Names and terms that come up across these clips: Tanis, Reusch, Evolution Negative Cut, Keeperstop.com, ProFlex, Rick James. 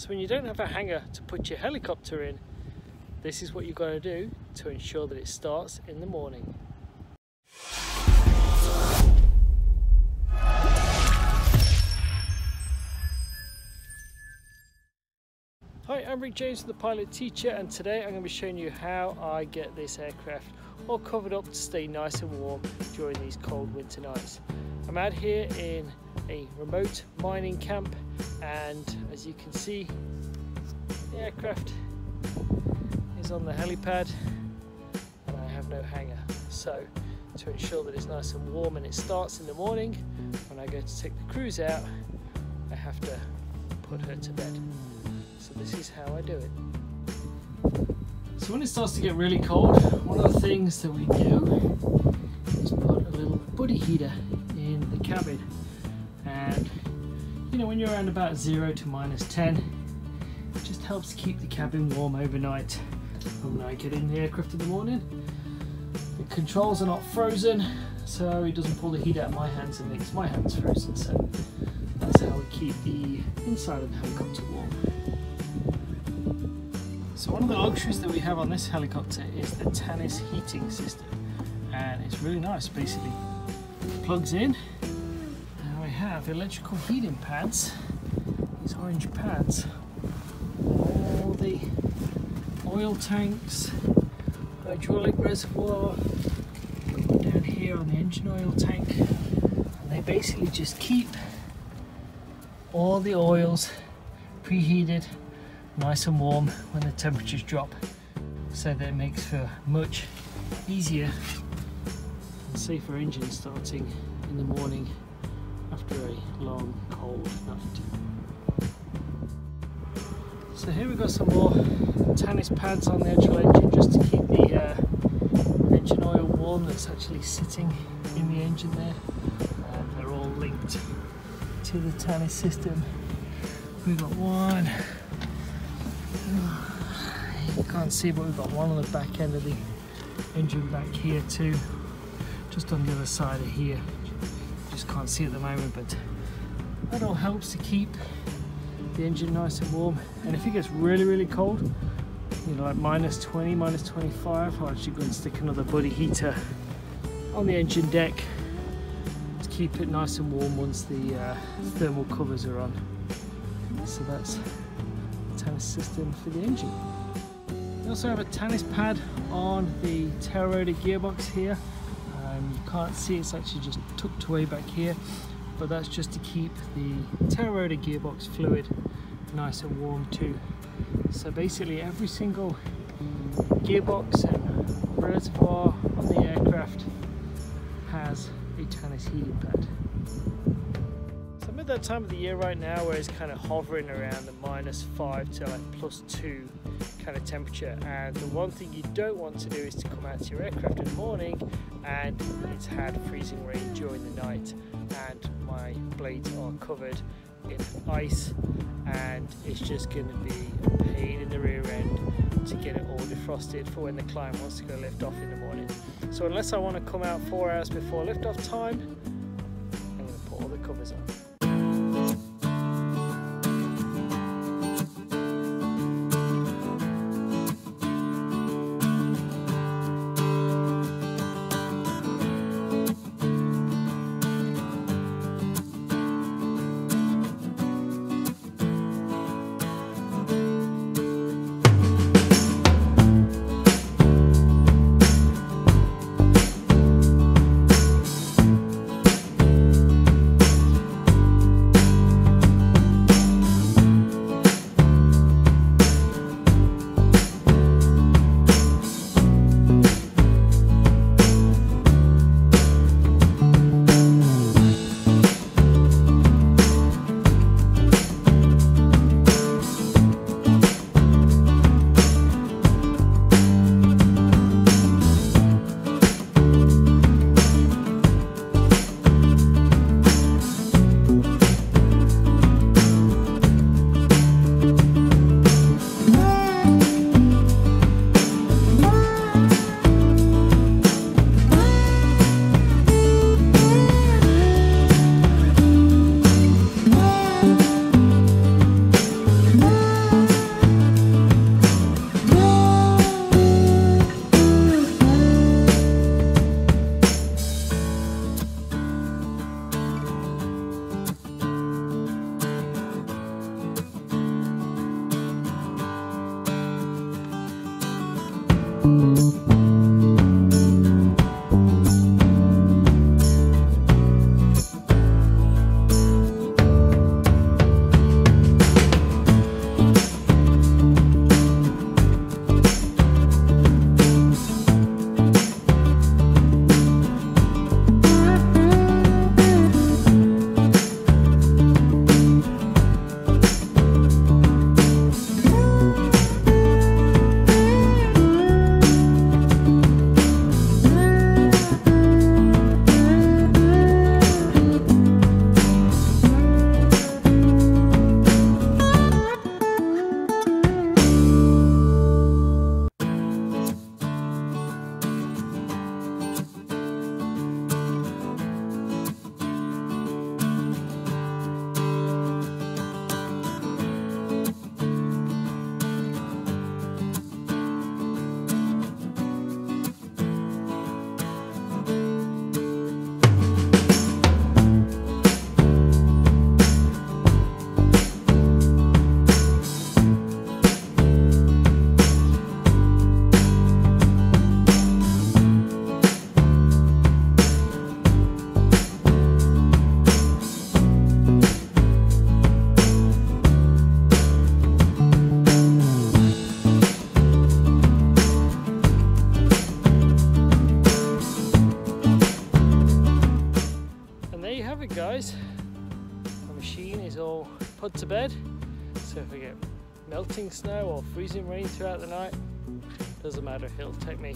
So when you don't have a hanger to put your helicopter in, this is what you've got to do to ensure that it starts in the morning. Hi, I'm Rick James, the pilot teacher, and today I'm going to be showing you how I get this aircraft all covered up to stay nice and warm during these cold winter nights. I'm out here in a remote mining camp, and as you can see, the aircraft is on the helipad and I have no hanger. So to ensure that it's nice and warm and it starts in the morning, when I go to take the cruise out, I have to put her to bed. So this is how I do it. So when it starts to get really cold, one of the things that we do is put a little buddy heater in the cabin. And you know, when you're around about 0 to -10, it just helps keep the cabin warm overnight. And when I get in the aircraft in the morning, the controls are not frozen, so it doesn't pull the heat out of my hands and makes my hands frozen. So that's how we keep the inside of the helicopter warm. So one of the luxuries that we have on this helicopter is the Tanis heating system, and it's really nice. Basically, it plugs in, and we have electrical heating pads, these orange pads, all the oil tanks, hydraulic reservoir, down here on the engine oil tank, and they basically just keep all the oils preheated, nice and warm when the temperatures drop, so that it makes for much easier and safer engine starting in the morning after a long cold night. So here we've got some more Tanis pads on the actual engine, just to keep the engine oil warm that's actually sitting in the engine there, and they're all linked to the Tanis system. We've got one, you can't see, but we've got one on the back end of the engine back here too, just on the other side of here. Just can't see at the moment, but that all helps to keep the engine nice and warm. And if it gets really really cold, you know, like -20, -25, I'll actually go and stick another buddy heater on the engine deck to keep it nice and warm once the thermal covers are on. So that's Tanis system for the engine. We also have a Tanis pad on the tail rotor gearbox here. You can't see, it's actually just tucked away back here, but that's just to keep the tail rotor gearbox fluid nice and warm too. So basically every single gearbox and reservoir on the aircraft has a Tanis heating pad. That time of the year right now where it's kind of hovering around the -5 to +2 kind of temperature, and the one thing you don't want to do is to come out to your aircraft in the morning and it's had freezing rain during the night and my blades are covered in ice, and it's just going to be a pain in the rear end to get it all defrosted for when the client wants to go lift off in the morning. So unless I want to come out 4 hours before lift off time, I'm going to put all the covers on. cold to bed, so if we get melting snow or freezing rain throughout the night, doesn't matter, it'll take me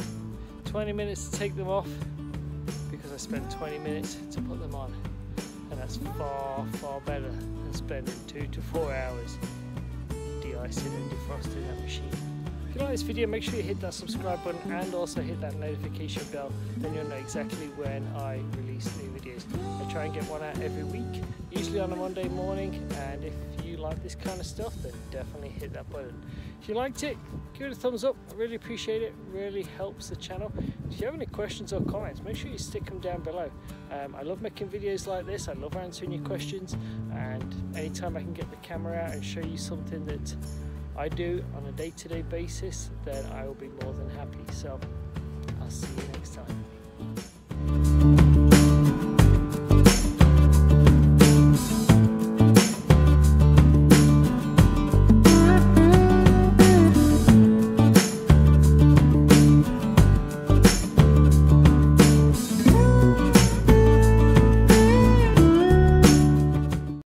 20 minutes to take them off because I spent 20 minutes to put them on, and that's far, far better than spending 2 to 4 hours de-icing and defrosting that machine. If you like this video, make sure you hit that subscribe button and also hit that notification bell, then you'll know exactly when I release new videos. I try and get one out every week, usually on a Monday morning, and if you like this kind of stuff, then definitely hit that button. If you liked it, give it a thumbs up, I really appreciate it, really helps the channel. If you have any questions or comments, make sure you stick them down below. I love making videos like this, I love answering your questions, and anytime I can get the camera out and show you something that I do on a day-to-day basis, then I will be more than happy. So I'll see you next time.